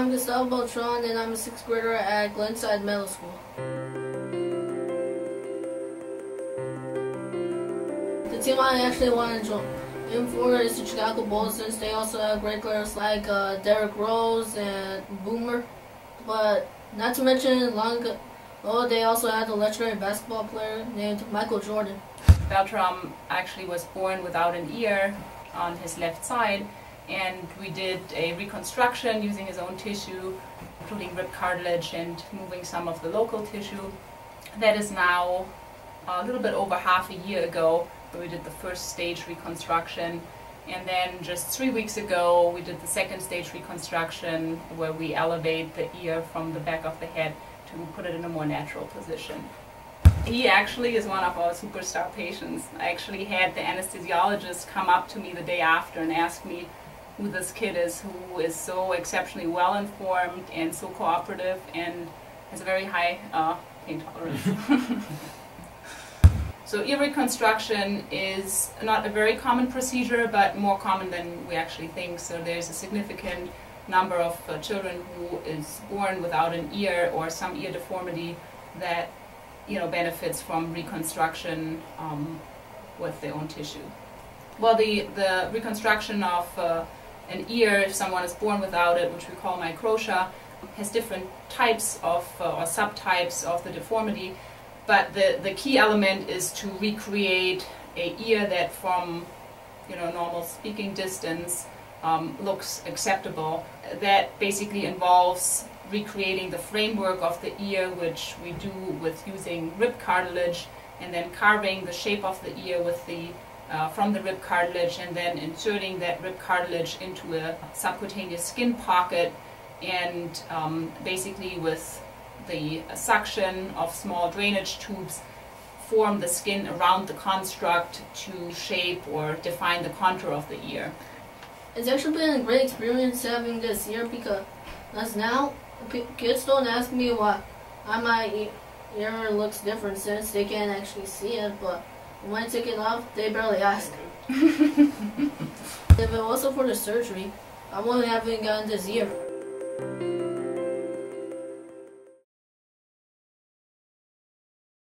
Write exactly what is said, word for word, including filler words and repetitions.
I'm Gustavo Beltran, and I'm a sixth grader at Glenside Middle School. The team I actually want to join in for is the Chicago Bulls, since they also have great players like uh, Derrick Rose and Boomer. But not to mention, long ago, they also had a legendary basketball player named Michael Jordan. Beltran actually was born without an ear on his left side, and we did a reconstruction using his own tissue, including rib cartilage and moving some of the local tissue. That is now a little bit over half a year ago, where we did the first stage reconstruction. And then just three weeks ago, we did the second stage reconstruction, where we elevate the ear from the back of the head to put it in a more natural position. He actually is one of our superstar patients. I actually had the anesthesiologist come up to me the day after and ask me who this kid is, who is so exceptionally well informed and so cooperative and has a very high uh, pain tolerance. So ear reconstruction is not a very common procedure, but more common than we actually think. So there's a significant number of uh, children who is born without an ear or some ear deformity that you know, benefits from reconstruction um, with their own tissue. Well, the, the reconstruction of uh, an ear, if someone is born without it, which we call microtia, has different types of, uh, or subtypes of the deformity, but the, the key element is to recreate an ear that from, you know, normal speaking distance um, looks acceptable. That basically involves recreating the framework of the ear, which we do with using rib cartilage, and then carving the shape of the ear with the, uh, from the rib cartilage, and then inserting that rib cartilage into a subcutaneous skin pocket, and um, basically with the suction of small drainage tubes form the skin around the construct to shape or define the contour of the ear. It's actually been a great experience having this ear, because now kids don't ask me why my ear looks different, since they can't actually see it, but when I take it off, they barely ask. If it wasn't for the surgery, I wouldn't have gotten this ear.